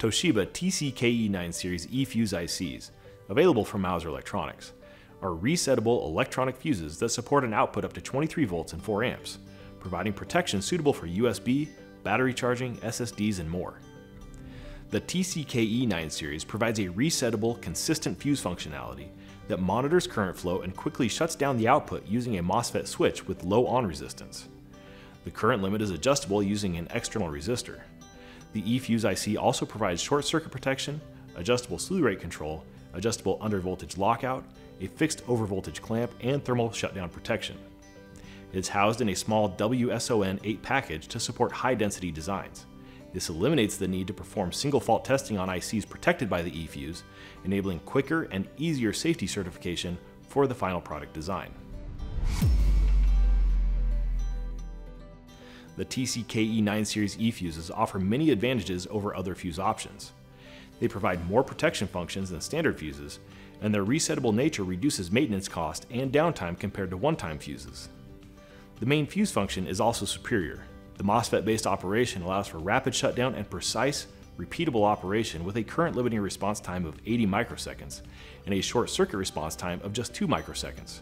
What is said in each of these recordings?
Toshiba TCKE9 series eFuse ICs, available from Mouser Electronics, are resettable electronic fuses that support an output up to 23 volts and 4 amps, providing protection suitable for USB, battery charging, SSDs, and more. The TCKE9 series provides a resettable, consistent fuse functionality that monitors current flow and quickly shuts down the output using a MOSFET switch with low on resistance. The current limit is adjustable using an external resistor. The eFuse IC also provides short circuit protection, adjustable slew rate control, adjustable undervoltage lockout, a fixed overvoltage clamp, and thermal shutdown protection. It is housed in a small WSON 8 package to support high-density designs. This eliminates the need to perform single fault testing on ICs protected by the eFuse, enabling quicker and easier safety certification for the final product design. The TCKE9 series eFuses offer many advantages over other fuse options. They provide more protection functions than standard fuses, and their resettable nature reduces maintenance cost and downtime compared to one-time fuses. The main fuse function is also superior. The MOSFET-based operation allows for rapid shutdown and precise, repeatable operation with a current limiting response time of 80 microseconds and a short circuit response time of just 2 microseconds.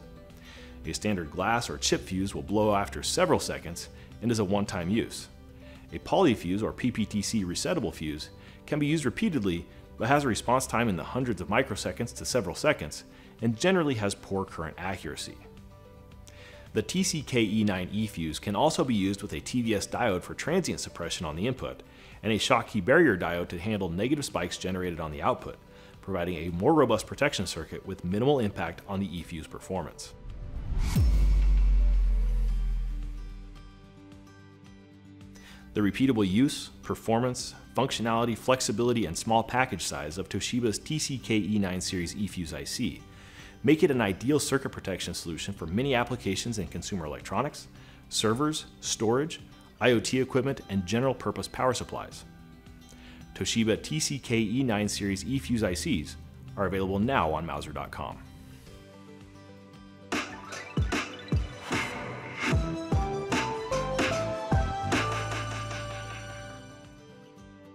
A standard glass or chip fuse will blow after several seconds and is a one-time use. A polyfuse or PPTC resettable fuse can be used repeatedly but has a response time in the hundreds of microseconds to several seconds and generally has poor current accuracy. The TCKE9 eFuse can also be used with a TVS diode for transient suppression on the input and a Schottky barrier diode to handle negative spikes generated on the output, providing a more robust protection circuit with minimal impact on the eFuse performance. The repeatable use, performance, functionality, flexibility, and small package size of Toshiba's TCKE9 series eFuse IC make it an ideal circuit protection solution for many applications in consumer electronics, servers, storage, IoT equipment, and general-purpose power supplies. Toshiba TCKE9 series eFuse ICs are available now on Mouser.com.